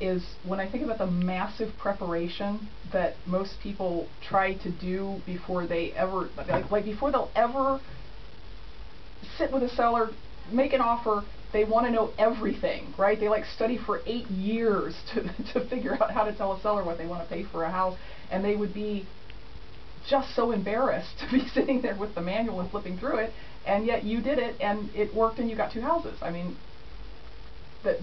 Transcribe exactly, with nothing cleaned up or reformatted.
is when I think about the massive preparation that most people try to do before they ever, like, like before they'll ever sit with a seller, make an offer, they want to know everything, right? They like study for eight years to, to figure out how to tell a seller what they want to pay for a house, and they would be just so embarrassed to be sitting there with the manual and flipping through it, and yet you did it, and it worked, and you got two houses. I mean, that